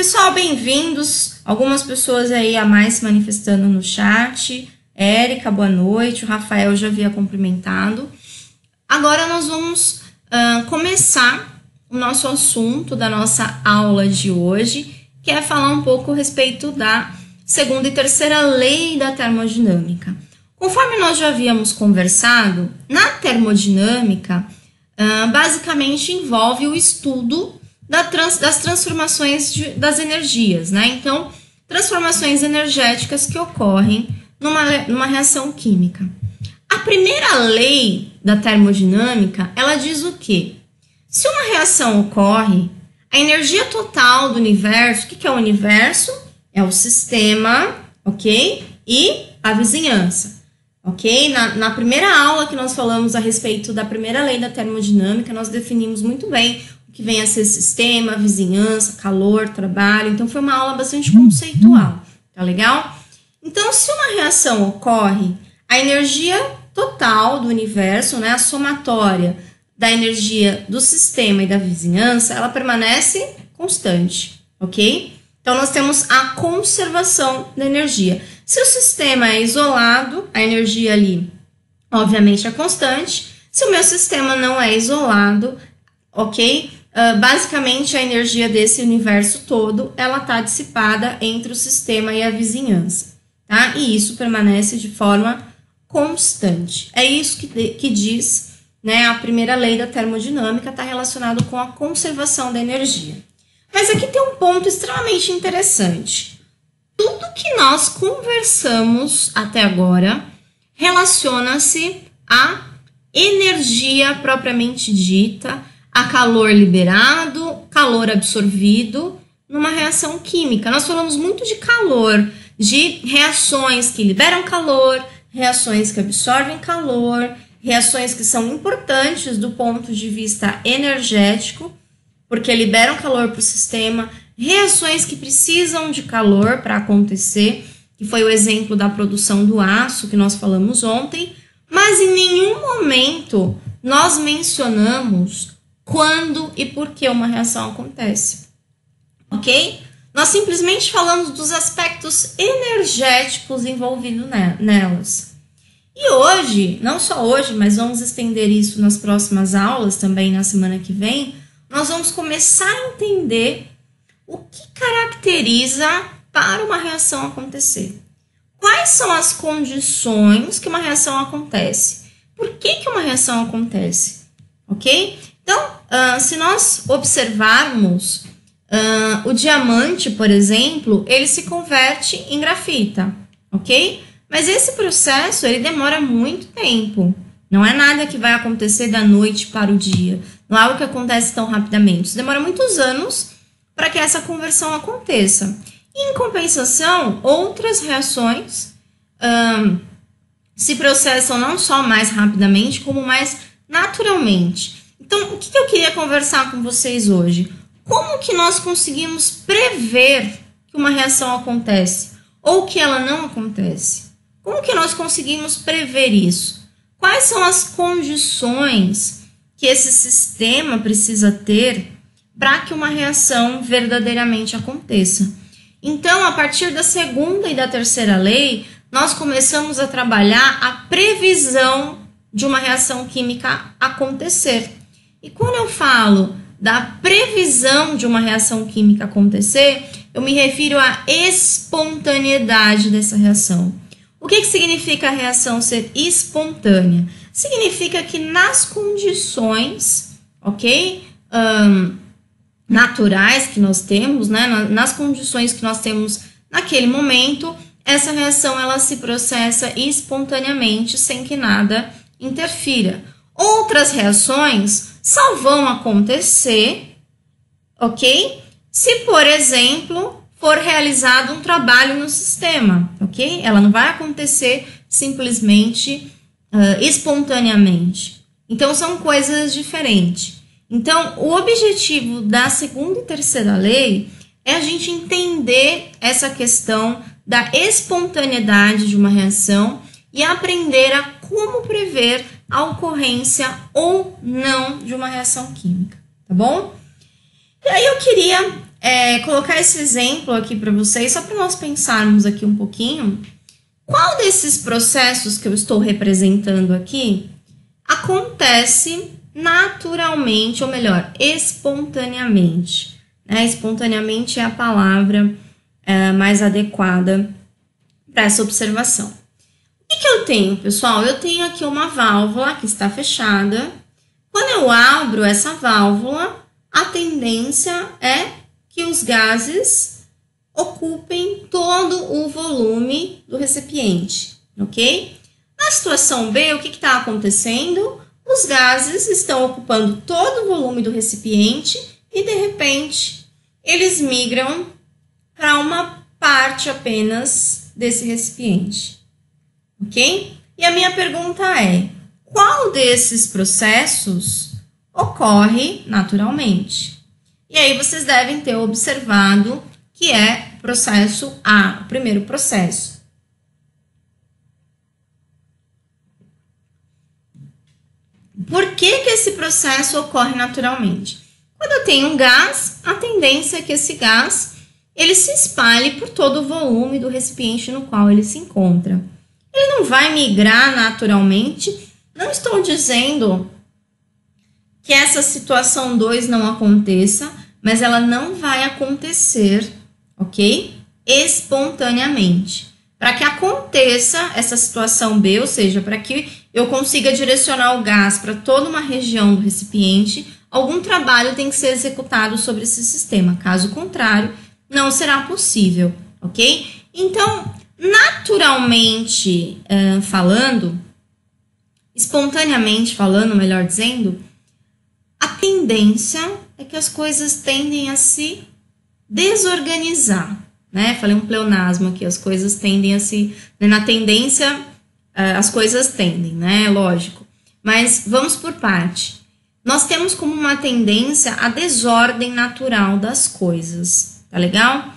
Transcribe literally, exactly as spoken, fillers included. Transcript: Pessoal, bem-vindos. Algumas pessoas aí a mais se manifestando no chat. Érica, boa noite. O Rafael já havia cumprimentado. Agora nós vamos uh, começar o nosso assunto da nossa aula de hoje, que é falar um pouco a respeito da segunda e terceira lei da termodinâmica. Conforme nós já havíamos conversado, na termodinâmica, uh, basicamente envolve o estudo Da trans, das transformações de, das energias, né? Então, transformações energéticas que ocorrem numa, numa reação química. A primeira lei da termodinâmica, ela diz o quê? Se uma reação ocorre, a energia total do universo, o que, que é o universo? É o sistema, ok? E a vizinhança, ok? Na, na primeira aula que nós falamos a respeito da primeira lei da termodinâmica, nós definimos muito bem que vem a ser sistema, vizinhança, calor, trabalho. Então, foi uma aula bastante conceitual, tá legal? Então, se uma reação ocorre, a energia total do universo, né, a somatória da energia do sistema e da vizinhança, ela permanece constante, ok? Então, nós temos a conservação da energia. Se o sistema é isolado, a energia ali, obviamente, é constante. Se o meu sistema não é isolado, ok? Uh, basicamente, a energia desse universo todo, ela está dissipada entre o sistema e a vizinhança, tá? E isso permanece de forma constante. É isso que, de, que diz, né, a primeira lei da termodinâmica, está relacionado com a conservação da energia. Mas aqui tem um ponto extremamente interessante. Tudo que nós conversamos até agora relaciona-se à energia propriamente dita, a calor liberado, calor absorvido numa reação química. Nós falamos muito de calor, de reações que liberam calor, reações que absorvem calor, reações que são importantes do ponto de vista energético, porque liberam calor para o sistema, reações que precisam de calor para acontecer, que foi o exemplo da produção do aço que nós falamos ontem, mas em nenhum momento nós mencionamos quando e por que uma reação acontece, ok? Nós simplesmente falamos dos aspectos energéticos envolvidos nelas. E hoje, não só hoje, mas vamos estender isso nas próximas aulas, também na semana que vem, nós vamos começar a entender o que caracteriza para uma reação acontecer. Quais são as condições que uma reação acontece? Por que que uma reação acontece, ok? Então, Uh, se nós observarmos, uh, o diamante, por exemplo, ele se converte em grafita, ok? Mas esse processo, ele demora muito tempo. Não é nada que vai acontecer da noite para o dia. Não é algo que acontece tão rapidamente. Isso demora muitos anos para que essa conversão aconteça. Em compensação, outras reações uh, se processam não só mais rapidamente, como mais naturalmente. Então, o que eu queria conversar com vocês hoje? Como que nós conseguimos prever que uma reação acontece ou que ela não acontece? Como que nós conseguimos prever isso? Quais são as condições que esse sistema precisa ter para que uma reação verdadeiramente aconteça? Então, a partir da segunda e da terceira lei, nós começamos a trabalhar a previsão de uma reação química acontecer. E quando eu falo da previsão de uma reação química acontecer, eu me refiro à espontaneidade dessa reação. O que que significa a reação ser espontânea? Significa que nas condições, ok, um, naturais que nós temos, né, nas condições que nós temos naquele momento, essa reação ela se processa espontaneamente, sem que nada interfira. Outras reações só vão acontecer, ok? Se, por exemplo, for realizado um trabalho no sistema, ok? Ela não vai acontecer simplesmente uh, espontaneamente. Então, são coisas diferentes. Então, o objetivo da segunda e terceira lei é a gente entender essa questão da espontaneidade de uma reação e aprender a como prever a ocorrência ou não de uma reação química, tá bom? E aí eu queria é, colocar esse exemplo aqui para vocês, só para nós pensarmos aqui um pouquinho. Qual desses processos que eu estou representando aqui acontece naturalmente, ou melhor, espontaneamente? Né? Espontaneamente é a palavra é, mais adequada para essa observação. O que, que eu tenho, pessoal? Eu tenho aqui uma válvula que está fechada. Quando eu abro essa válvula, a tendência é que os gases ocupem todo o volume do recipiente, ok? Na situação B, o que está acontecendo? Os gases estão ocupando todo o volume do recipiente e, de repente, eles migram para uma parte apenas desse recipiente, ok? E a minha pergunta é: qual desses processos ocorre naturalmente? E aí vocês devem ter observado que é processo A, o primeiro processo. Por que que esse processo ocorre naturalmente? Quando eu tenho um gás, a tendência é que esse gás ele se espalhe por todo o volume do recipiente no qual ele se encontra. Ele não vai migrar naturalmente. Não estou dizendo que essa situação dois não aconteça, mas ela não vai acontecer, ok? Espontaneamente. Para que aconteça essa situação B, ou seja, para que eu consiga direcionar o gás para toda uma região do recipiente, algum trabalho tem que ser executado sobre esse sistema. Caso contrário, não será possível, ok? Então, naturalmente uh, falando... espontaneamente falando, melhor dizendo, a tendência é que as coisas tendem a se desorganizar, né? Falei um pleonasmo aqui, as coisas tendem a se... Né? Na tendência, as coisas tendem, né? Lógico. Mas vamos por parte. Nós temos como uma tendência a desordem natural das coisas, tá legal?